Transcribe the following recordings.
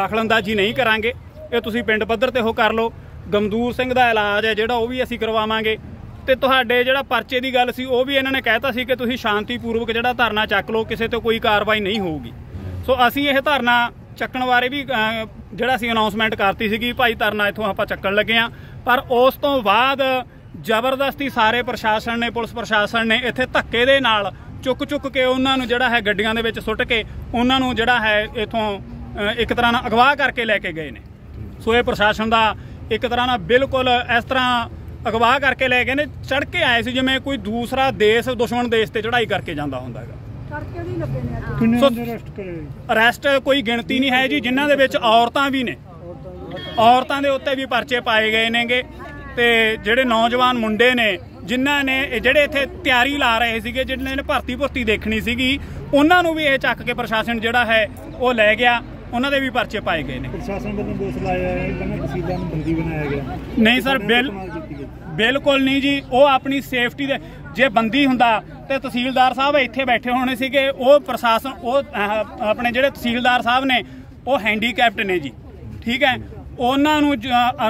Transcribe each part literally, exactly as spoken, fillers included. दाखलअंदाजी नहीं करांगे। ये तुसीं पिंड पद्धर ते हो कर लो। गमदूर सिंह दा इलाज है जिहड़ा वो भी असीं करवावांगे ते तुहाडे जिहड़ा पर्चे दी गल सी वो भी इन्हां ने कहता सी कि तुसीं शांतिपूर्वक जिहड़ा धरना चक लो, किसी ते कोई कार्रवाई नहीं होगी। सो असीं यह धरना ਚੱਕਣ बारे भी ਜਿਹੜਾ ਸੀ ਅਨਾਉਂਸਮੈਂਟ ਕਰਤੀ ਸੀਗੀ ਭਾਈ ਧਰਨਾ ਇੱਥੋਂ ਆਪਾਂ ਚੱਕਣ ਲੱਗੇ ਆ, पर ਉਸ ਤੋਂ ਬਾਅਦ ਜ਼ਬਰਦਸਤੀ सारे प्रशासन ने, पुलिस प्रशासन ने ਇੱਥੇ ਧੱਕੇ ਦੇ ਨਾਲ ਚੁੱਕ ਚੁੱਕ ਕੇ ਉਹਨਾਂ ਨੂੰ ਜਿਹੜਾ ਹੈ ਗੱਡੀਆਂ ਦੇ ਵਿੱਚ ਸੁੱਟ ਕੇ ਉਹਨਾਂ ਨੂੰ ਜਿਹੜਾ ਹੈ ਇੱਥੋਂ ਇੱਕ ਤਰ੍ਹਾਂ ਨਾਲ ਅਗਵਾ ਕਰਕੇ ਲੈ ਕੇ ਗਏ ਨੇ। ਸੋ ਇਹ ਪ੍ਰਸ਼ਾਸਨ ਦਾ ਇੱਕ ਤਰ੍ਹਾਂ ਨਾਲ ਬਿਲਕੁਲ ਇਸ ਤਰ੍ਹਾਂ ਅਗਵਾ ਕਰਕੇ ਲੈ ਗਏ ਨੇ, ਚੜ ਕੇ ਆਏ ਸੀ ਜਿਵੇਂ ਕੋਈ ਦੂਸਰਾ ਦੇਸ਼ ਦੁਸ਼ਮਣ ਦੇਸ਼ ਤੇ ਚੜਾਈ ਕਰਕੇ ਜਾਂਦਾ ਹੁੰਦਾ ਹੈਗਾ। अरेस्ट कोई गिनती नहीं है जी, जिन्होंने औरतां भी ने, औरतां दे उत्ते भी परचे पाए गए ने। जिहड़े नौजवान मुंडे ने जिन्हां ने जिहड़े इत्थे तैयारी ला रहे सीगे, जिन्हां ने भर्ती भुर्ती देखनी सीगी, उन्हां नूं भी इह चक के प्रशासन जिहड़ा है वो लै गया, उन्हां दे भी परचे पाए गए ने। प्रशासन वल्लों दोष लाया है कि तहसीलदार नूं बंदी बनाया गया। नहीं सर, बिल बिल्कुल नहीं जी, वो अपनी सेफ्टी दे जे बंदी हुंदा ते तहसीलदार साहब इत्थे बैठे होने सीगे। वो प्रशासन वो अपने जिहड़े तहसीलदार साहब ने वो हैंडीकैप्ट ने जी, ठीक है। उन्हां नूं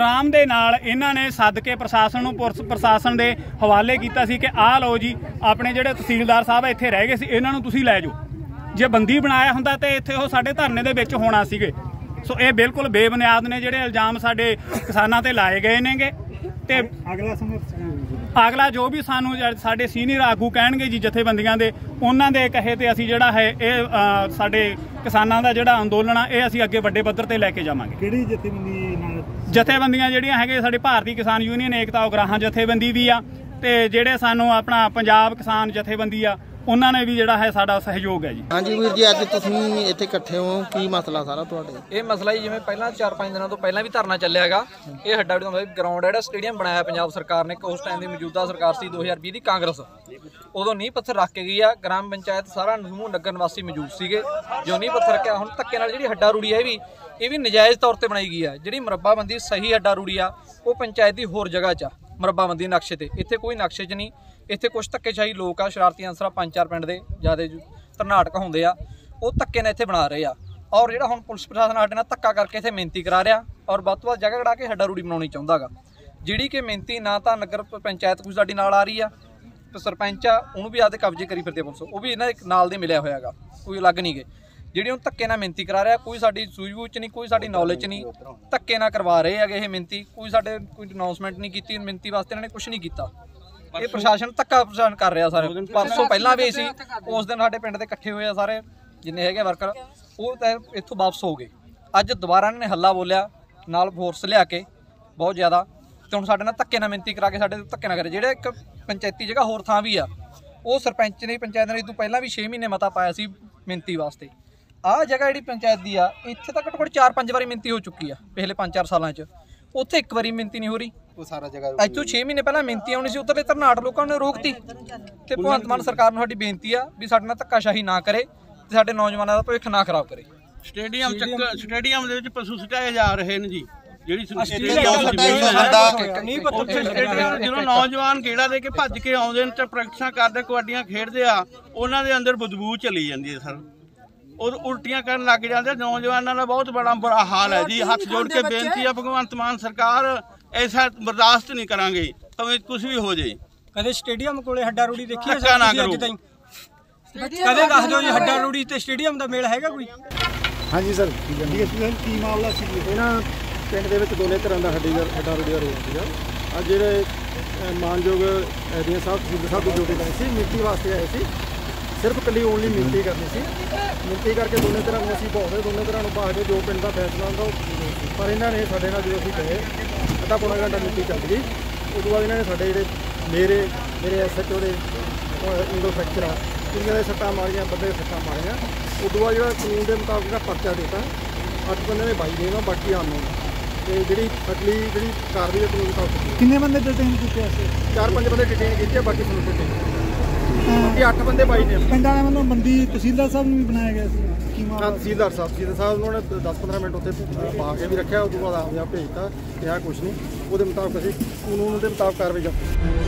आराम दे नाल इन्हां ने सद के प्रशासन नूं पुलिस प्रशासन दे हवाले कीता सी कि आ लो जी, अपने जिहड़े तहसीलदार साहब इत्थे रह गए सी इन्हां नूं तुसीं लै जाओ। जे बंदी बनाया हुंदा ते इत्थे ओह साडे धरने दे विच होणा सीगे। सो ये बिल्कुल बेबुनियाद ने जिहड़े इल्जाम साडे किसानां ते लाए गए नेगे। ते अगला अगला जो भी सानू साडे सीनियर आगू कहणगे जी जथेबंदियां दे, उन्हां दे कहे ते असीं जिहड़ा है ये साडे किसानां दा जिहड़ा अंदोलन है ये असीं अग्गे वड्डे पद्धर ते लैके जावांगे। किहड़ी जथेबंदी नाल? जथेबंदियां जिहड़ियां हैगे साडे भारती किसान यूनियन एकता उगराहां जथेबंदी भी आ, ते जिहड़े सानू अपना पंजाब किसान जथेबंदी आ, उन्हां ने भी जिहड़ा है साडा सहयोग है जी। हाँ जी वीर जी, अज तुसीं इत्थे इकट्ठे हो, की मसला सारा तुहाडा? ये मसला ही जिवें पहलां चार पांच दिनां तों पहलां भी धरना चलिया हैगा। ये हड्डा रodi ਦਾ ग्राउंड है जिहड़ा स्टेडियम बनाया पंजाब सरकार ने, उस टाइम दी मौजूदा सरकार सी दो हज़ार बीस दी कांग्रेस, उदों नींह पत्थर रख के गई आ। ग्राम पंचायत सारा समूह नगर निवासी मौजूद सीगे जो नींह पत्थर रखिया। हुण धक्के नाल जिहड़ी हड्डा रodi है भी ये भी नजायज़ तौर पर बनाई गई है। जिहड़ी मुरब्बाबंदी सही हड्डा रodi आ वो पंचायत की होर जगह च मुरब्बाबंदी नक्शे ते, इत्थे कोई नक्शे च नहीं। इत्थे कुछ धक्केशाही लोग आ, शरारती अंसर पंज चार पिंड दे ज्यादा धरनाटक होंदे आ, वो धक्के ने इत्थे बना रहे आ। और जिहड़ा हुण पुलिस प्रशासन साडे नाल धक्का करके इत्थे मिहनती करा रहा और वध तो वध जगह कढा के हड्डा रodi बनाउणी चाहुंदा गा, जिहड़ी कि मिहनती ना तां नगर पंचायत कोई साडी नाल आ रही आ, ते सरपंच आ उहनूं भी आदे कब्जे करी फिरदे पुलिस, वो भी इन्हां दे नाल दे मिलिया होया गा, कोई अलग नहीं गए। जिहड़ी हुण धक्के नाल मिहनती करा रहा, कोई साडी सूझबूझ च नहीं, कोई साडी नॉलेज च नहीं, धक्के नाल करवा रहे हैगे इह मिहनती। कोई साडे कोई अनाउंसमेंट नहीं कीती, मिहनती वास्ते इन्हां ने कुछ नहीं कीता। ये प्रशासन धक्का प्रशासन कर रहा सारे। परसों पहला भी सी, उस दिन साडे पिंड दे इकट्ठे होए सारे जिन्ने हैगे वर्कर, वो इत्थों वापस हो गए। अज दोबारा इन्हां ने हल्ला बोलिया नाल फोर्स लिया के बहुत ज़्यादा, ते हुण साडे नाल धक्के नाल मिहनती करा के साडे धक्के नाल करे। जिहड़ा एक पंचायती जगह होर थां भी आ, वो सरपंच ने पंचायत ने इस तों पहलां भी छे महीने मता पाया सी मिहनती वास्ते। आ जगह जिहड़ी पंचायत दी आ, इत्थे तां घट्टो घट चार पंज वारी मिहनती हो चुकी आ पिछले पंज चार सालां च, उत्थे एक वारी मिहनती नहीं हो रही। अज तो छे महीने पहला मिहनती आउणी सी, उधर धरनाट लोगों ने रोकती। ते भगवंत मान सरकार नूं साडी बेनती आ भी साडे नाल धक्काशाही ना करे ते साडे नौजवानां दा भविख ना खराब करे। स्टेडियम चक्कर स्टेडियम दे विच पशु सुटाए जा रहे ने जी, जिहड़ी स्टेडियम जिहड़ा नौजवान गेड़ा दे के भज के आउंदे ने ते प्रैक्टिसां करदे कबड्डियां खेडदे आ, उहनां दे अंदर बदबू चली जांदी है सर, और उल्टियां करन लग जांदे नौजवानों का। बहुत बड़ा बुरा हाल है जी। हाथ जोड़ के बेनती है भगवंत मान सरकार, ऐसा बर्दाश्त नहीं करांगे भावें कुछ भी हो जाए। कदे स्टेडियम कोले हड्डा रodi देखी है कदे? दस दो जी हड्डा रodi ते स्टेडियम दा मेल हैगा कोई? हाँ जी सर, की मामला सी इन्हां पिंड दे विच दोने तरहां दा हड्डी हड्डा रodi हो रहा है। अज जिहड़े मानयोग एरिया साहब जी साहब ड्यूटी करे सी मिट्टी वास्ते आए सी, सिर्फ कली ओनली मिट्टी करनी सी। मिट्टी करके दोने तरहां नूं असीं बहुत दोने तरहां नूं पा के जो पिंड दा फैसला हुंदा, पर इन्हां ने साडे नाल जो असीं कहे अद्धा पौना घंटा मिट्टी चल गई। उस बाद इन्होंने साढ़े जो मेरे मेरे एस एच ओ के इंडो फ्रैक्चर आ, इन्होंने सट्टा मारिया, बंदे सट्टा मारिया। उस बाद जो कानून के मुताबिक जो परचा देता अट्ठ बंदे ने बाई देना, बाकी आने तो जी अगली जी कार्रवाई है कानून मुताबिक। किन्ने बंदे डिटेन किए? चार पांच बंदे डिटेन किए, बाकी कानून डिटेन अट्ठ बंदे बाई ने। पिंड वाले वालों बंदी तहसीलदार साहब ने भी बनाया गया। तहसीलदार साहब तहसीलदार साहब उन्होंने दस पंद्रह मिनट उत्तर पा के भी रखा, उस बाद आप भेजता यहाँ कुछ नहीं। वो मुताबिक अभी कानून के मुताबिक कार्रवाई करते हैं।